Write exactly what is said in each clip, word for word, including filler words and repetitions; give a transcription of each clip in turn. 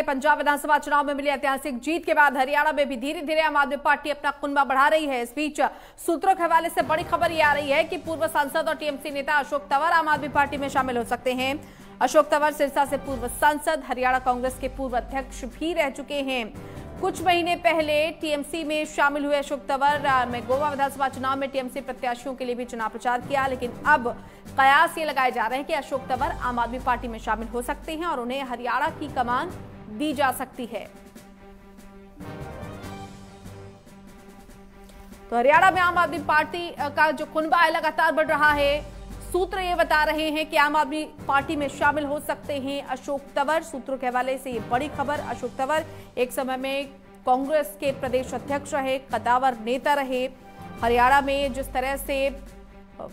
पंजाब विधानसभा चुनाव में मिली ऐतिहासिक जीत के बाद हरियाणा में भी धीरे धीरे आम आदमी पार्टी अपना कुनबा बढ़ा रही है। इस बीच सूत्रों के हवाले से बड़ी खबर यह आ रही है कि पूर्व सांसद और टीएमसी नेता अशोक तंवर आम आदमी पार्टी में शामिल हो सकते हैं। अशोक तंवर सिरसा से पूर्व सांसद, हरियाणा कांग्रेस के पूर्व अध्यक्ष भी रह चुके हैं। कुछ महीने पहले टीएमसी में शामिल हुए अशोक तंवर ने गोवा विधानसभा चुनाव में टीएमसी प्रत्याशियों के लिए भी चुनाव प्रचार किया, लेकिन अब कयास ये लगाए जा रहे हैं कि अशोक तंवर आम आदमी पार्टी में शामिल हो सकते हैं और उन्हें हरियाणा की कमान दी जा सकती है। तो हरियाणा में आम आदमी पार्टी का जो कुनबा है लगातार बढ़ रहा है। सूत्र ये बता रहे हैं कि आम आदमी पार्टी में शामिल हो सकते हैं अशोक तंवर। सूत्रों के हवाले से ये बड़ी खबर। अशोक तंवर एक समय में कांग्रेस के प्रदेश अध्यक्ष रहे, कद्दावर नेता रहे। हरियाणा में जिस तरह से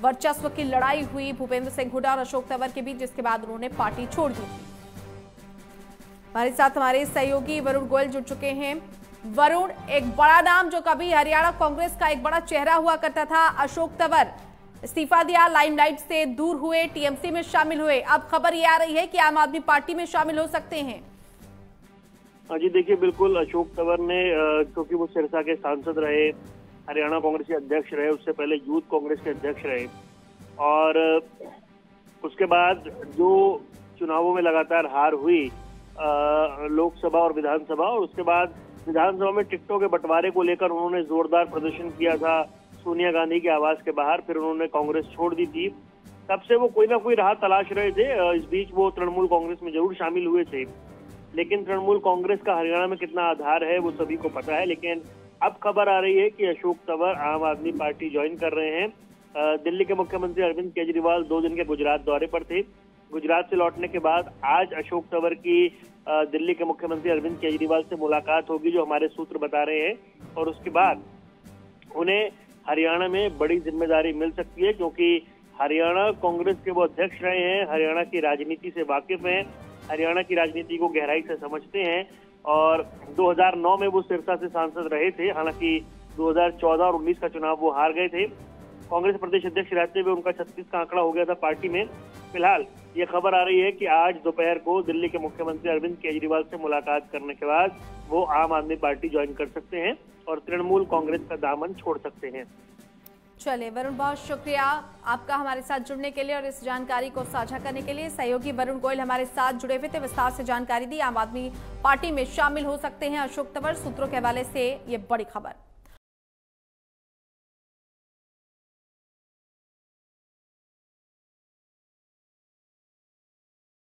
वर्चस्व की लड़ाई हुई भूपेंद्र सिंह हुडा और अशोक तंवर के बीच, जिसके बाद उन्होंने पार्टी छोड़ दी थी। हमारे साथ हमारे सहयोगी वरुण गोयल जुड़ चुके हैं। वरुण, एक बड़ा नाम जो कभी हरियाणा कांग्रेस का एक बड़ा चेहरा हुआ करता था अशोक तंवर, इस्तीफा दिया, लाइमलाइट से दूर हुए, टीएमसी में शामिल हुए। अब खबर ये आ रही है कि आम आदमी पार्टी में शामिल हो सकते हैं। जी देखिए, बिल्कुल अशोक तंवर ने, क्योंकि वो सिरसा के सांसद रहे, हरियाणा कांग्रेस के अध्यक्ष रहे, उससे पहले यूथ कांग्रेस के अध्यक्ष रहे और उसके बाद जो चुनावों में लगातार हार हुई लोकसभा और विधानसभा, और उसके बाद विधानसभा में टिकटों के बंटवारे को लेकर उन्होंने जोरदार प्रदर्शन किया था सोनिया गांधी के आवास के बाहर। फिर उन्होंने कांग्रेस छोड़ दी थी। तब से वो कोई ना कोई राह तलाश रहे थे। इस बीच वो तृणमूल कांग्रेस में जरूर शामिल हुए थे, लेकिन तृणमूल कांग्रेस का हरियाणा में कितना आधार है वो सभी को पता है। लेकिन अब खबर आ रही है कि अशोक तंवर आम आदमी पार्टी ज्वाइन कर रहे हैं। दिल्ली के मुख्यमंत्री अरविंद केजरीवाल दो दिन के गुजरात दौरे पर थे। गुजरात से लौटने के बाद आज अशोक तंवर की दिल्ली के मुख्यमंत्री अरविंद केजरीवाल से मुलाकात होगी, जो हमारे सूत्र बता रहे हैं, और उसके बाद उन्हें हरियाणा में बड़ी जिम्मेदारी मिल सकती है, क्योंकि हरियाणा कांग्रेस के वो अध्यक्ष रहे हैं, हरियाणा की राजनीति से वाकिफ हैं, हरियाणा की राजनीति को गहराई से समझते हैं और दो हज़ार नौ में वो सिरसा से सांसद रहे थे। हालांकि दो हज़ार चौदह और उन्नीस का चुनाव वो हार गए थे। कांग्रेस प्रदेश अध्यक्ष रहते हुए उनका छत्तीस का आंकड़ा हो गया था पार्टी में। फिलहाल ये खबर आ रही है कि आज दोपहर को दिल्ली के मुख्यमंत्री अरविंद केजरीवाल से मुलाकात करने के बाद वो आम आदमी पार्टी ज्वाइन कर सकते हैं और तृणमूल कांग्रेस का दामन छोड़ सकते हैं। चलिए वरुण, बहुत शुक्रिया आपका हमारे साथ जुड़ने के लिए और इस जानकारी को साझा करने के लिए। सहयोगी वरुण गोयल हमारे साथ जुड़े हुए थे, विस्तार से जानकारी दी। आम आदमी पार्टी में शामिल हो सकते हैं अशोक तंवर, सूत्रों के हवाले से ये बड़ी खबर।